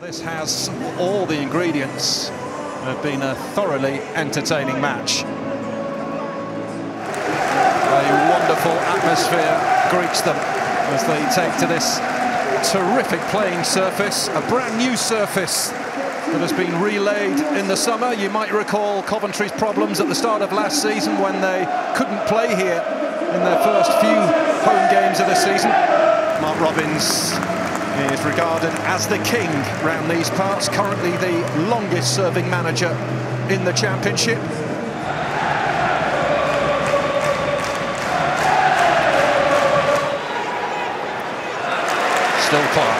This has all the ingredients. It's been a thoroughly entertaining match. A wonderful atmosphere greets them as they take to this terrific playing surface, a brand new surface that has been relaid in the summer. You might recall Coventry's problems at the start of last season when they couldn't play here in their first few home games of the season. Mark Robbins is regarded as the king round these parts, currently the longest serving manager in the championship. Still far.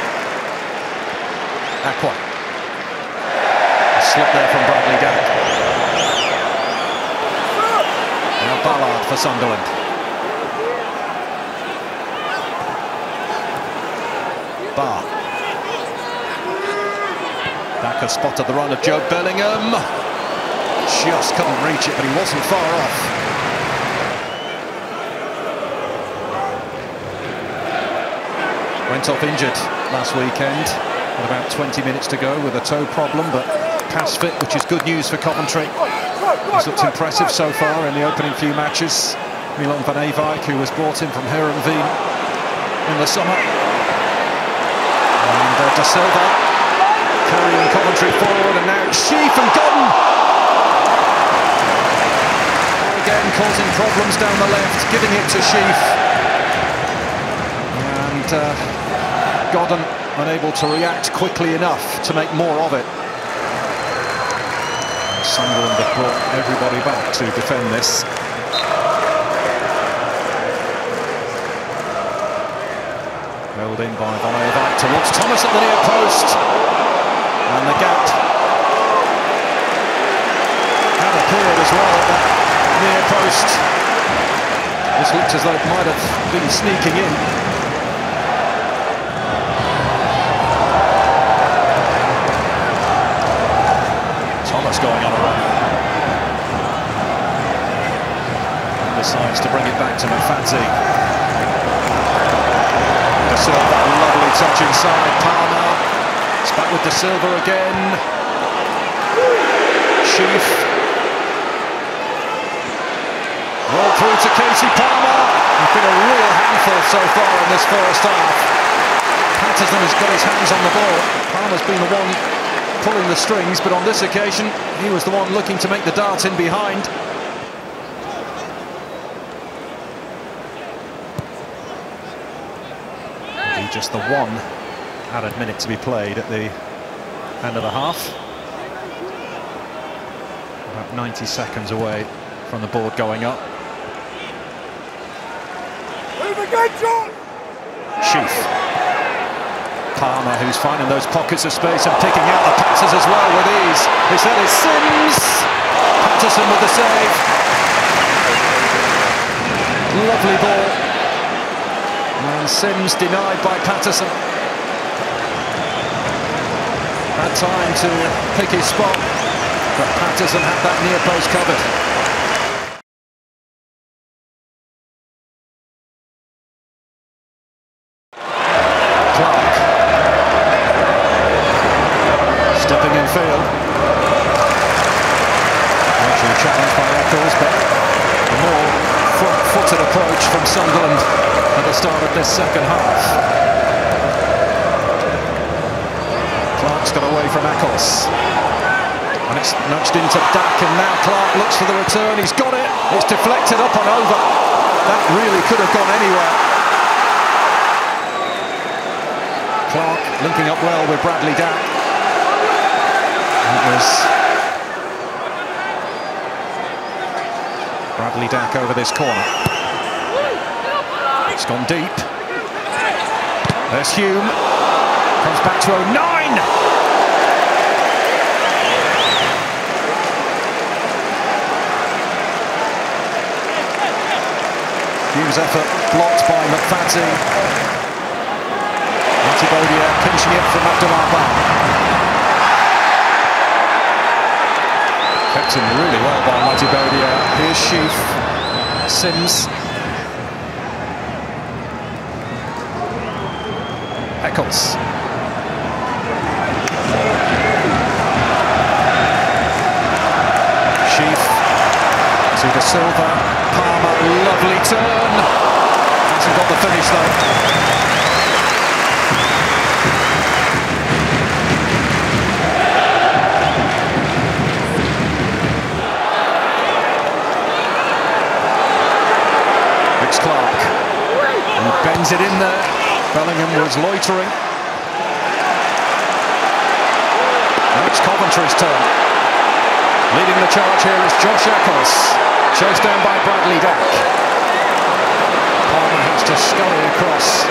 Aqua. A slip there from Bradley Dack. Now Ballard for Sunderland. Bar. Dack has spotted the run of Jobe Bellingham. Just couldn't reach it, but he wasn't far off. Went off injured last weekend, with about 20 minutes to go with a toe problem, but pass fit, which is good news for Coventry. He's looked impressive so far in the opening few matches. Milan van Eyvijk, who was brought in from Heerenveen in the summer. And De Silva carrying Coventry forward, and now Sheaf and Godden! Again causing problems down the left, giving it to Sheaf. Godden unable to react quickly enough to make more of it. Sunderland have brought everybody back to defend this. Held in by Van Eyvijk towards Thomas at the near post. And the gap had appeared as well at that near post. This looked as though it might have been sneaking in. Going on a run. And decides to bring it back to Mfati. De Silva, lovely touch inside. Palmer. It's back with De Silva again. Sheaf. Roll through to Casey Palmer. He's been a real handful so far in this first half. Patterson has got his hands on the ball. Palmer's been the one pulling the strings, but on this occasion he was the one looking to make the dart in behind. Just the one added minute to be played at the end of the half. About 90 seconds away from the board going up. Sheaf. Palmer, who's finding those pockets of space and picking out the passes as well with ease. This then is Sims. Patterson with the save. Lovely ball. And Sims denied by Patterson. Had time to pick his spot, but Patterson had that near post covered. Challenged by Eccles, but a more front-footed approach from Sunderland at the start of this second half. Clark's got away from Eccles, and it's nudged into Dack, and now Clark looks for the return. He's got it. It's deflected up and over. That really could have gone anywhere. Clark linking up well with Bradley Dack. It was Bradley Dack over this corner. It's gone deep. There's Hume. Comes back to 09. Hume's effort blocked by McFantin. Marty Bodia pinching it from Abdullah. Kept him really well by Marty Bodia. Here's Sheaf. Sims. Eccles. Silva, Palmer, lovely turn. Hasn't got the finish though. It's Clark. And bends it in there. Bellingham was loitering. Now it's Coventry's turn. Leading the charge here is Josh Eccles, chased down by Bradley Dack. Palmer has to scurry across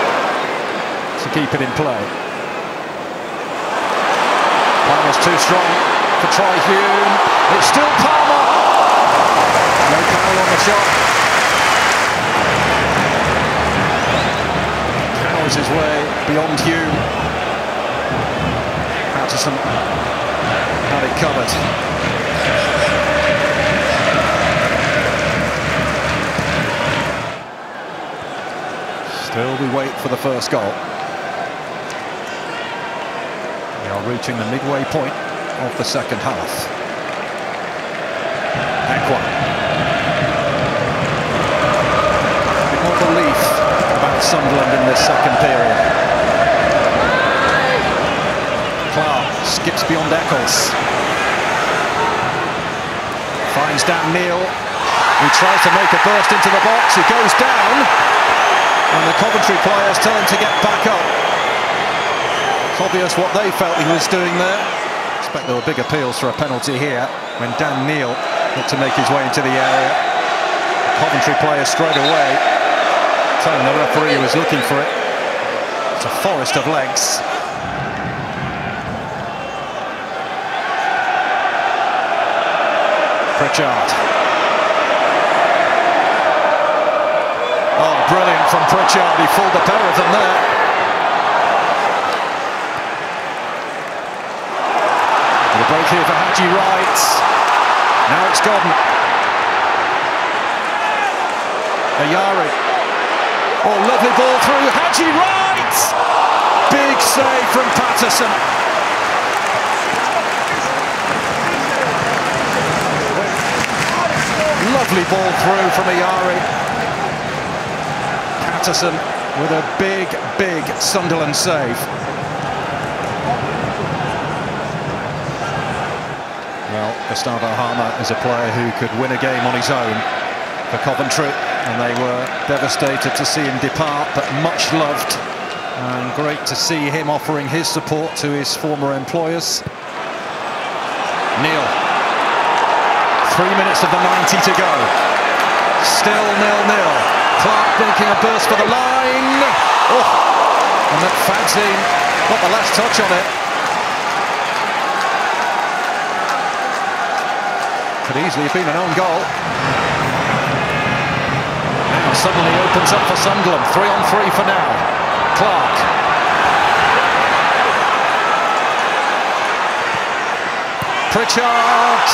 to keep it in play. Palmer's too strong to try Hume. It's still Palmer! No foul on the shot. Powers his way beyond Hume. Patterson had it covered. Still we wait for the first goal. We are reaching the midway point of the second half. Back one. A bit more belief about Sunderland in this second period. Clark skips beyond Eccles. Finds Dan Neal, who tries to make a burst into the box. He goes down. And the Coventry players tell him to get back up. It's obvious what they felt he was doing there. I expect there were big appeals for a penalty here when Dan Neal looked to make his way into the area. The Coventry players straight away telling the referee he was looking for it. It's a forest of legs. Pritchard. Oh, brilliant from Pritchard, he fooled the pair of them there. And a break here for Haji Wright. Now it's Godden. Ayari. Oh, lovely ball through Haji Wright! Big save from Patterson. Lovely ball through from Ayari. Patterson with a big, big Sunderland save. Well, Gustavo Hamer is a player who could win a game on his own for Coventry, and they were devastated to see him depart, but much loved, and great to see him offering his support to his former employers. Neal, 3 minutes of the 90 to go, still 0-0. Clark thinking a burst for the line. Oh, and McFantin got the last touch on it. Could easily have been an own goal. Now suddenly opens up for Sunderland. 3-on-3 for now. Clark. Pritchard.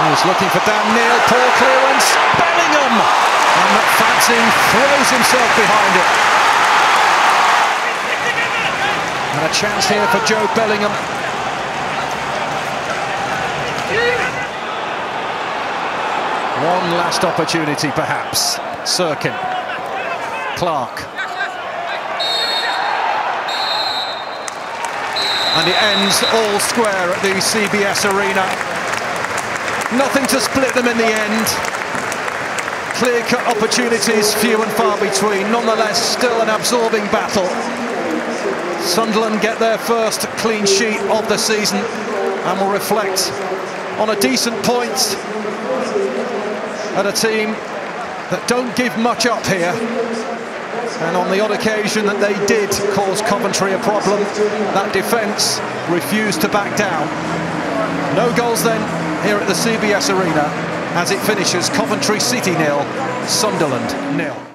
He was looking for Dan Neal. Poor clearance. Bellingham. And McFadden throws himself behind it. And a chance here for Jobe Bellingham. One last opportunity, perhaps. Cirkin. Clark. And it ends all square at the CBS Arena. Nothing to split them in the end. Clear-cut opportunities, few and far between. Nonetheless, still an absorbing battle. Sunderland get their first clean sheet of the season and will reflect on a decent point at a team that don't give much up here. And on the odd occasion that they did cause Coventry a problem, that defence refused to back down. No goals then here at the CBS Arena. As it finishes, Coventry City 0, Sunderland 0.